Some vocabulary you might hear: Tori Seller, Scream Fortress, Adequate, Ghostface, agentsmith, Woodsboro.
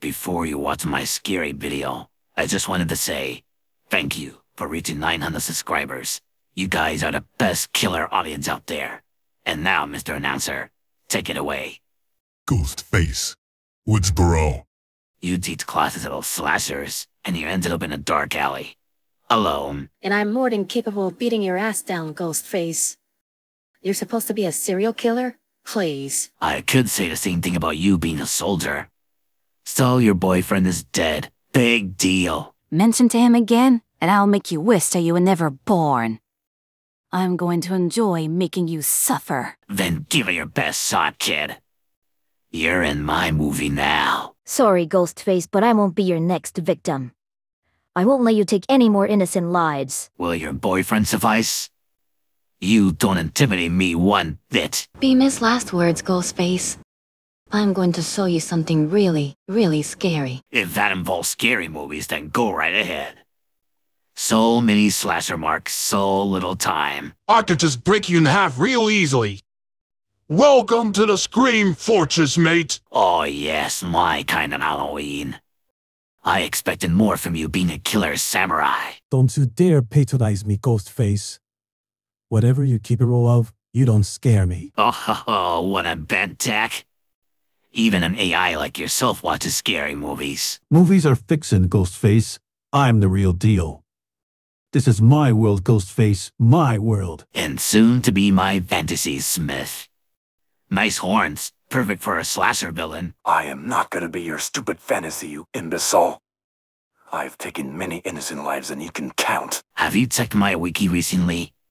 Before you watch my scary video, I just wanted to say thank you for reaching 900 subscribers. You guys are the best killer audience out there. And now, Mr. Announcer, take it away. Ghostface, Woodsboro. You teach classes about slashers, and you ended up in a dark alley. Alone. And I'm more than capable of beating your ass down, Ghostface. You're supposed to be a serial killer? Please. I could say the same thing about you being a soldier. So your boyfriend is dead. Big deal. Mention to him again, and I'll make you wish that you were never born. I'm going to enjoy making you suffer. Then give it your best shot, kid. You're in my movie now. Sorry, Ghostface, but I won't be your next victim. I won't let you take any more innocent lives. Will your boyfriend suffice? You don't intimidate me one bit. Beam his last words, Ghostface. I'm going to show you something really, really scary. If that involves scary movies, then go right ahead. So many slasher marks, so little time. I could just break you in half real easily. Welcome to the Scream Fortress, mate. Oh yes, my kind of Halloween. I expected more from you being a killer samurai. Don't you dare patronize me, Ghostface. Whatever you're capable of, you don't scare me. Oh, ho, ho, what a bent tack. Even an AI like yourself watches scary movies. Movies are fiction, Ghostface. I'm the real deal. This is my world, Ghostface. My world. And soon to be my fantasy, Smith. Nice horns. Perfect for a slasher villain. I am not gonna be your stupid fantasy, you imbecile. I've taken many innocent lives and you can count. Have you checked my wiki recently?